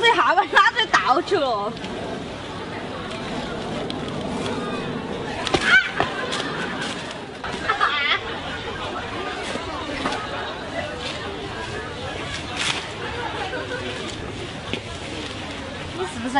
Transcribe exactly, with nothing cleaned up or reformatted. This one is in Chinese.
这蛤蟆拉着倒去了。 是不是？